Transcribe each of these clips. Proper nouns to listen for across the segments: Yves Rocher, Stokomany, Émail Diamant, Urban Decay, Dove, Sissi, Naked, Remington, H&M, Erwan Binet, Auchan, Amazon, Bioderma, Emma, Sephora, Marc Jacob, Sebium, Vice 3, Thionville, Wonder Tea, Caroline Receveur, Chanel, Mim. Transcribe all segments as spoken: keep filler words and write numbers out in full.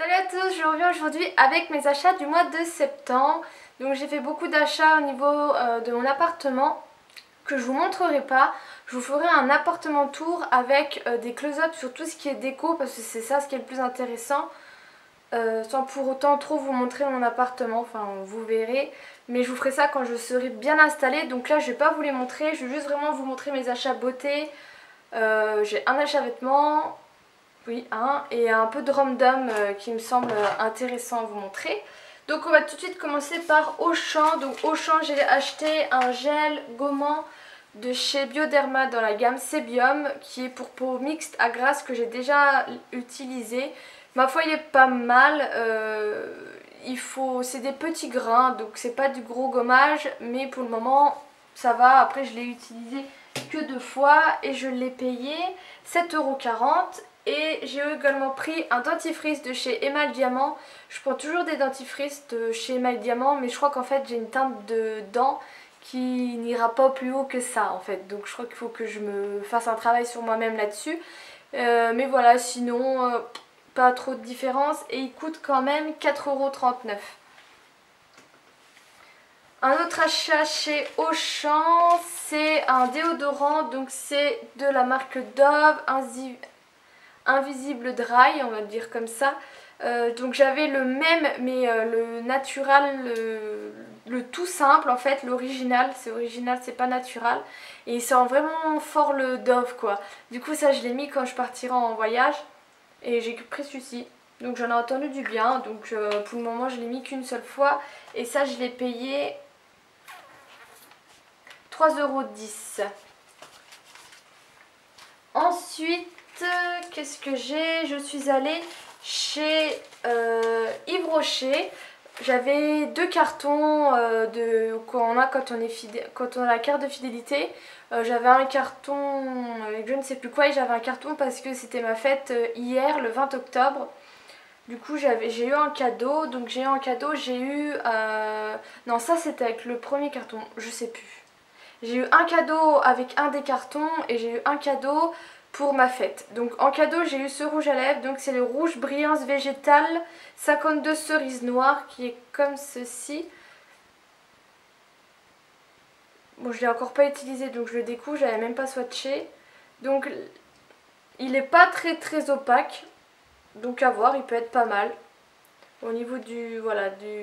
Salut à tous, je reviens aujourd'hui avec mes achats du mois de septembre. Donc j'ai fait beaucoup d'achats au niveau euh, de mon appartement que je vous montrerai pas. Je vous ferai un appartement tour avec euh, des close-up sur tout ce qui est déco parce que c'est ça ce qui est le plus intéressant. Euh, sans pour autant trop vous montrer mon appartement, enfin vous verrez. Mais je vous ferai ça quand je serai bien installée. Donc là je vais pas vous les montrer, je vais juste vraiment vous montrer mes achats beauté. Euh, j'ai un achat vêtements. Oui, hein, et un peu de random euh, qui me semble intéressant à vous montrer. Donc on va tout de suite commencer par Auchan. Donc Auchan, j'ai acheté un gel gommant de chez Bioderma dans la gamme Sebium qui est pour peau mixte à grasse que j'ai déjà utilisé. Ma foi, il est pas mal. Euh, il faut, c'est des petits grains, donc c'est pas du gros gommage, mais pour le moment ça va. Après, je l'ai utilisé que deux fois et je l'ai payé sept euros quarante. Et j'ai également pris un dentifrice de chez Émail Diamant. Je prends toujours des dentifrices de chez Émail Diamant, mais je crois qu'en fait j'ai une teinte de dents qui n'ira pas plus haut que ça en fait. Donc je crois qu'il faut que je me fasse un travail sur moi-même là-dessus. Euh, mais voilà, sinon euh, pas trop de différence et il coûte quand même quatre euros trente-neuf. Un autre achat chez Auchan, c'est un déodorant. Donc c'est de la marque Dove, un Invisible Dry, on va dire comme ça. Euh, donc j'avais le même, mais euh, le natural, le, le tout simple en fait, l'original. C'est original, c'est pas natural. Et il sent vraiment fort le Dove quoi. Du coup ça je l'ai mis quand je partirai en voyage. Et j'ai pris celui-ci. Donc j'en ai entendu du bien. Donc euh, pour le moment je l'ai mis qu'une seule fois. Et ça je l'ai payé trois euros dix. Ensuite... Qu'est-ce que j'ai? Je suis allée chez euh, Yves Rocher. J'avais deux cartons euh, de, qu'on a quand on, est fidèle, quand on a la carte de fidélité. Euh, j'avais un carton avec je ne sais plus quoi et j'avais un carton parce que c'était ma fête hier, le vingt octobre. Du coup j'ai eu un cadeau. Donc j'ai eu un cadeau, j'ai eu... Euh, non ça c'était avec le premier carton, je sais plus. J'ai eu un cadeau avec un des cartons et j'ai eu un cadeau... pour ma fête. Donc en cadeau j'ai eu ce rouge à lèvres, donc c'est le rouge brillance végétale cinquante-deux cerises noires qui est comme ceci. Bon, je l'ai encore pas utilisé donc je le découvre, j'avais même pas swatché. Donc il est pas très très opaque. Donc à voir, il peut être pas mal. Au niveau du voilà, du,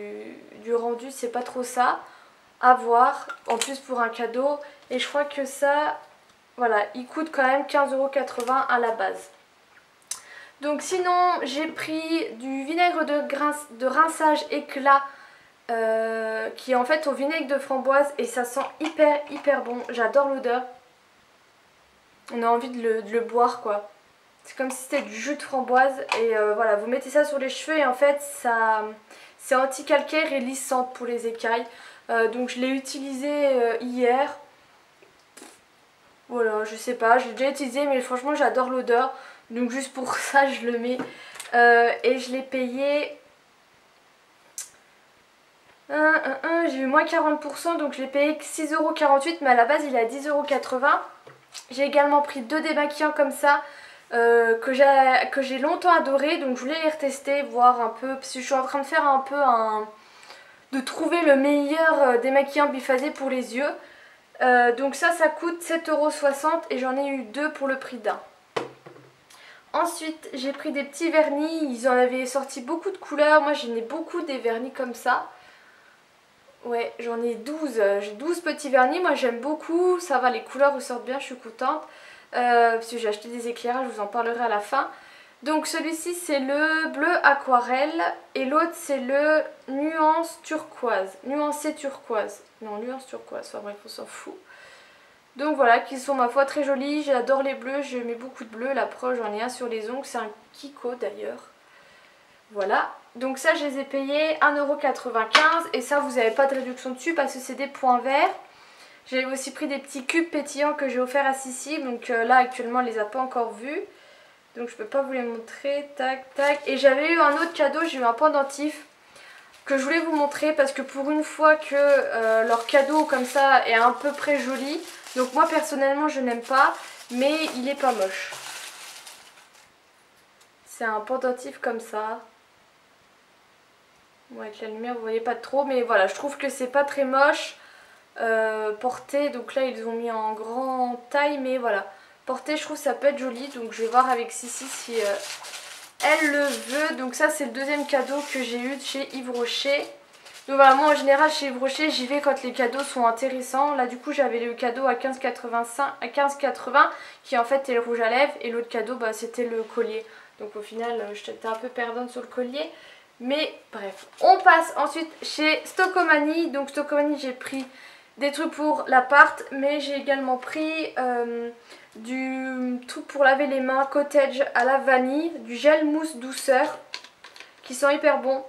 du rendu, c'est pas trop ça. À voir, en plus pour un cadeau et je crois que ça voilà, il coûte quand même quinze euros quatre-vingts à la base. Donc sinon, j'ai pris du vinaigre de, grince, de rinçage éclat euh, qui est en fait au vinaigre de framboise et ça sent hyper hyper bon. J'adore l'odeur. On a envie de le, de le boire quoi. C'est comme si c'était du jus de framboise et euh, voilà, vous mettez ça sur les cheveux et en fait ça c'est anti-calcaire et lissante pour les écailles. Euh, donc je l'ai utilisé euh, hier. Voilà, je sais pas, je l'ai déjà utilisé mais franchement j'adore l'odeur. Donc juste pour ça je le mets. Euh, et je l'ai payé... j'ai eu moins quarante pour cent donc je l'ai payé six euros quarante-huit mais à la base il est à dix euros quatre-vingts. J'ai également pris deux démaquillants comme ça euh, que j'ai longtemps adoré. Donc je voulais les retester, voir un peu... Parce que je suis en train de faire un peu un... de trouver le meilleur démaquillant biphasé pour les yeux. Euh, donc ça, ça coûte sept euros soixante et j'en ai eu deux pour le prix d'un. Ensuite, j'ai pris des petits vernis. Ils en avaient sorti beaucoup de couleurs. Moi, j'en ai beaucoup des vernis comme ça. Ouais, j'en ai douze. J'ai douze petits vernis. Moi, j'aime beaucoup. Ça va, les couleurs ressortent bien. Je suis contente. Euh, parce que j'ai acheté des éclairages. Je vous en parlerai à la fin. Donc celui-ci, c'est le bleu aquarelle. Et l'autre, c'est le nuance turquoise. Nuancé turquoise. Non, nuance turquoise, enfin bref, on s'en fout. Donc voilà, qui sont ma foi très jolis. J'adore les bleus, je mets beaucoup de bleus. La preuve, j'en ai un sur les ongles, c'est un Kiko d'ailleurs. Voilà. Donc ça, je les ai payés un euro quatre-vingt-quinze. Et ça, vous n'avez pas de réduction dessus parce que c'est des points verts. J'ai aussi pris des petits cubes pétillants que j'ai offerts à Sissi. Donc euh, là, actuellement, on ne les a pas encore vus. Donc je peux pas vous les montrer. Tac, tac. Et j'avais eu un autre cadeau, j'ai eu un pendentif que je voulais vous montrer parce que pour une fois que euh, leur cadeau comme ça est à peu près joli. Donc moi personnellement je n'aime pas mais il est pas moche. C'est un pendentif comme ça. Bon, avec la lumière vous voyez pas trop, mais voilà, je trouve que c'est pas très moche. Euh, porté, donc là ils ont mis en grand taille, mais voilà, porté je trouve ça peut être joli, donc je vais voir avec Sissi si euh, elle le veut. Donc ça c'est le deuxième cadeau que j'ai eu de chez Yves Rocher. Donc voilà, moi en général chez Yves Rocher j'y vais quand les cadeaux sont intéressants. Là du coup j'avais le cadeau à quinze quatre-vingts qui en fait est le rouge à lèvres, et l'autre cadeau bah, c'était le collier, donc au final j'étais un peu perdante sur le collier. Mais bref, on passe ensuite chez Stokomany. Donc Stokomany, j'ai pris des trucs pour l'appart, mais j'ai également pris euh, du truc pour laver les mains, cottage à la vanille, du gel mousse douceur qui sent hyper bon.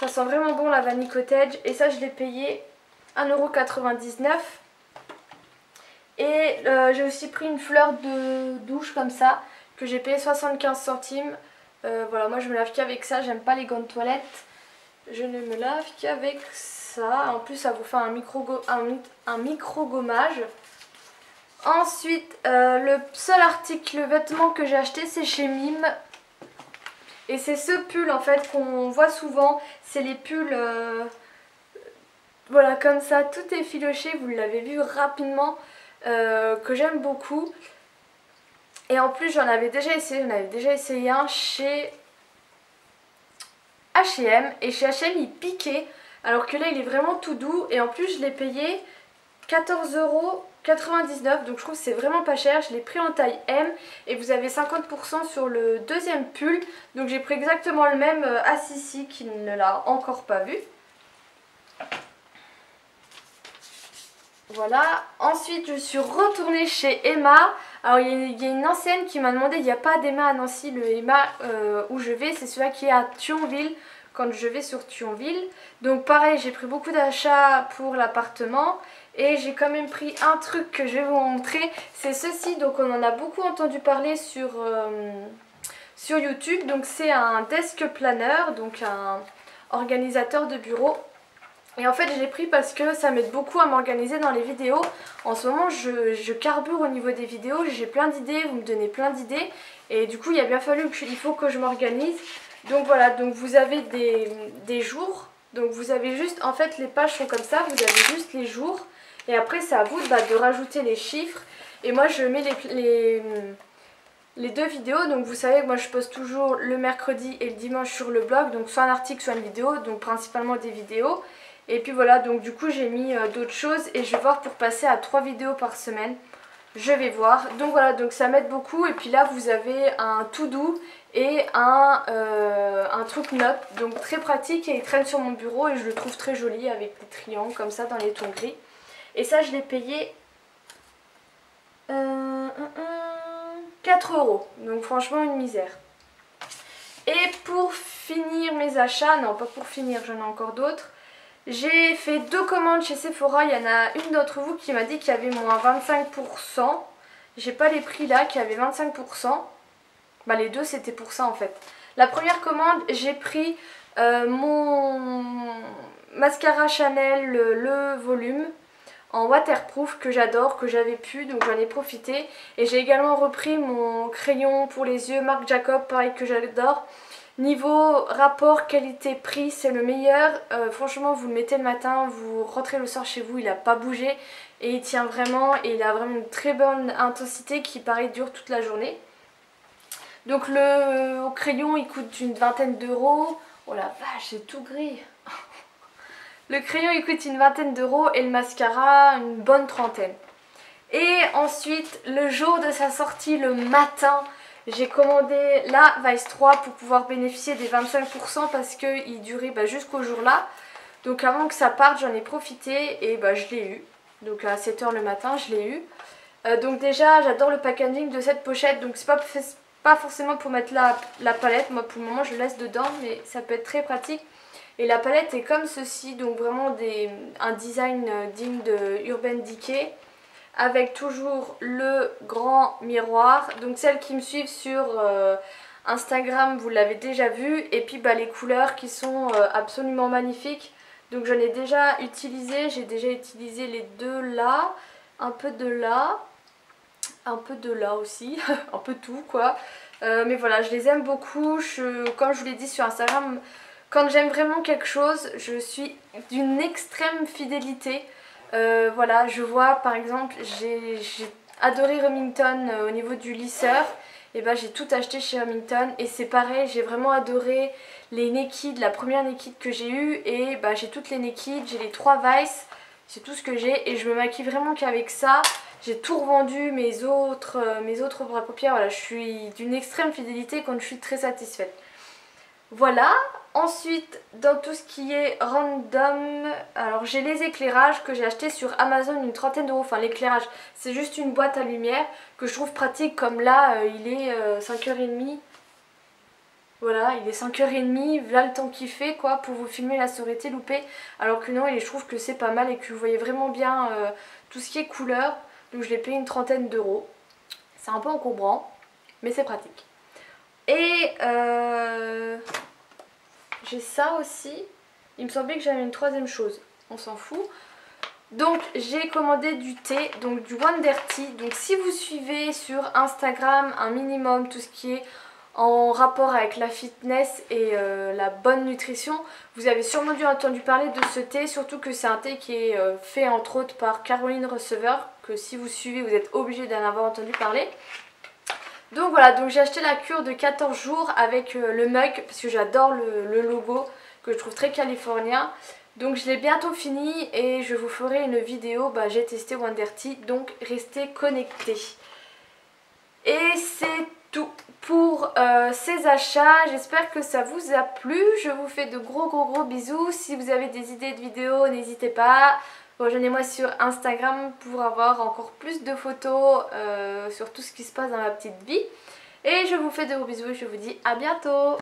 Ça sent vraiment bon la vanille cottage, et ça je l'ai payé un euro quatre-vingt-dix-neuf. Et euh, j'ai aussi pris une fleur de douche comme ça que j'ai payé soixante-quinze centimes. Euh, voilà, moi je me lave qu'avec ça, j'aime pas les gants de toilette. Je ne me lave qu'avec ça. Ça. En plus ça vous fait un micro, un, un micro gommage. Ensuite euh, le seul article vêtement que j'ai acheté c'est chez Mim, et c'est ce pull en fait qu'on voit souvent, c'est les pulls euh, voilà comme ça, tout est filoché, vous l'avez vu rapidement, euh, que j'aime beaucoup. Et en plus j'en avais déjà essayé, j'en avais déjà essayé un chez H et M, et chez H et M il piquait. Alors que là il est vraiment tout doux, et en plus je l'ai payé quatorze euros quatre-vingt-dix-neuf, donc je trouve que c'est vraiment pas cher. Je l'ai pris en taille M et vous avez cinquante pour cent sur le deuxième pull, donc j'ai pris exactement le même à Sissi qui ne l'a encore pas vu. Voilà, ensuite je suis retournée chez Emma. Alors il y, y a une ancienne qui m'a demandé, il n'y a pas d'Emma à Nancy, le Emma euh, où je vais c'est celui-là qui est à Thionville. Quand je vais sur Thionville, donc pareil j'ai pris beaucoup d'achats pour l'appartement, et j'ai quand même pris un truc que je vais vous montrer, c'est ceci. Donc on en a beaucoup entendu parler sur, euh, sur YouTube. Donc c'est un desk planner, donc un organisateur de bureau, et en fait je l'ai pris parce que ça m'aide beaucoup à m'organiser dans les vidéos. En ce moment je, je carbure au niveau des vidéos, j'ai plein d'idées, vous me donnez plein d'idées, et du coup il a bien fallu que je, il faut que je m'organise. Donc voilà, donc vous avez des, des jours, donc vous avez juste, en fait les pages sont comme ça, vous avez juste les jours, et après c'est à vous bah, de rajouter les chiffres. Et moi je mets les, les, les deux vidéos, donc vous savez que moi je poste toujours le mercredi et le dimanche sur le blog, donc soit un article soit une vidéo, donc principalement des vidéos. Et puis voilà, donc du coup j'ai mis euh, d'autres choses, et je vais voir pour passer à trois vidéos par semaine. Je vais voir, donc voilà, donc ça m'aide beaucoup. Et puis là vous avez un tout doux et un, euh, un truc note, donc très pratique, et il traîne sur mon bureau et je le trouve très joli avec des triangles comme ça dans les tons gris. Et ça je l'ai payé euh, quatre euros, donc franchement une misère. Et pour finir mes achats, non pas pour finir, j'en ai encore d'autres. J'ai fait deux commandes chez Sephora, il y en a une d'entre vous qui m'a dit qu'il y avait moins vingt-cinq pour cent. J'ai pas les prix là, qu'il y avait vingt-cinq pour cent. Bah les deux c'était pour ça en fait. La première commande, j'ai pris euh, mon mascara Chanel, le, le volume en waterproof que j'adore, que j'avais pu, donc j'en ai profité. Et j'ai également repris mon crayon pour les yeux Marc Jacob, pareil que j'adore. Niveau rapport qualité-prix, c'est le meilleur. Euh, franchement, vous le mettez le matin, vous rentrez le soir chez vous, il n'a pas bougé. Et il tient vraiment, et il a vraiment une très bonne intensité qui paraît dure toute la journée. Donc le au crayon, il coûte une vingtaine d'euros. Oh la vache, c'est tout gris. Le crayon, il coûte une vingtaine d'euros, et le mascara, une bonne trentaine. Et ensuite, le jour de sa sortie, le matin, j'ai commandé la Vice trois pour pouvoir bénéficier des vingt-cinq pour cent parce qu'il durait bah, jusqu'au jour là. Donc avant que ça parte, j'en ai profité, et bah, je l'ai eu. Donc à sept heures le matin, je l'ai eu. Euh, donc déjà, j'adore le packaging de cette pochette. Donc c'est pas, pas forcément pour mettre la, la palette. Moi pour le moment, je laisse dedans, mais ça peut être très pratique. Et la palette est comme ceci. Donc vraiment des, un design digne de Urban Decay, avec toujours le grand miroir. Donc celles qui me suivent sur euh, Instagram, vous l'avez déjà vu. Et puis bah, les couleurs qui sont euh, absolument magnifiques. Donc j'en ai déjà utilisé, j'ai déjà utilisé les deux là, un peu de là, un peu de là aussi, un peu tout quoi. Euh, mais voilà, je les aime beaucoup. Je, comme je vous l'ai dit sur Instagram, Quand j'aime vraiment quelque chose, je suis d'une extrême fidélité. Euh, voilà, je vois par exemple, j'ai adoré Remington euh, au niveau du lisseur. Et ben j'ai tout acheté chez Remington et c'est pareil, j'ai vraiment adoré les Naked, la première Naked que j'ai eue. Et ben, j'ai toutes les Naked, j'ai les trois Vice, c'est tout ce que j'ai et je me maquille vraiment qu'avec ça. J'ai tout revendu, mes autres, euh, mes autres bras paupières, voilà, je suis d'une extrême fidélité quand je suis très satisfaite. Voilà, ensuite dans tout ce qui est random, alors j'ai les éclairages que j'ai acheté sur Amazon une trentaine d'euros, enfin l'éclairage c'est juste une boîte à lumière que je trouve pratique comme là euh, il est euh, cinq heures trente, voilà il est cinq heures trente, voilà le temps qu'il fait quoi, pour vous filmer là ça aurait été loupé, alors que non et je trouve que c'est pas mal et que vous voyez vraiment bien euh, tout ce qui est couleur, donc je l'ai payé une trentaine d'euros, c'est un peu encombrant mais c'est pratique. Et euh, j'ai ça aussi, il me semblait que j'avais une troisième chose, on s'en fout. Donc j'ai commandé du thé, donc du Wonder Tea. Donc si vous suivez sur Instagram un minimum tout ce qui est en rapport avec la fitness et euh, la bonne nutrition, vous avez sûrement dû entendre parler de ce thé, surtout que c'est un thé qui est euh, fait entre autres par Caroline Receveur, que si vous suivez vous êtes obligé d'en avoir entendu parler. Donc voilà, donc j'ai acheté la cure de quatorze jours avec euh, le mug parce que j'adore le, le logo que je trouve très californien. Donc je l'ai bientôt fini et je vous ferai une vidéo, bah, j'ai testé Wonder Tea, donc restez connectés. Et c'est tout pour euh, ces achats, j'espère que ça vous a plu, je vous fais de gros gros gros bisous. Si vous avez des idées de vidéos n'hésitez pas. Rejoignez-moi sur Instagram pour avoir encore plus de photos euh, sur tout ce qui se passe dans ma petite vie. Et je vous fais de gros bisous, je vous dis à bientôt.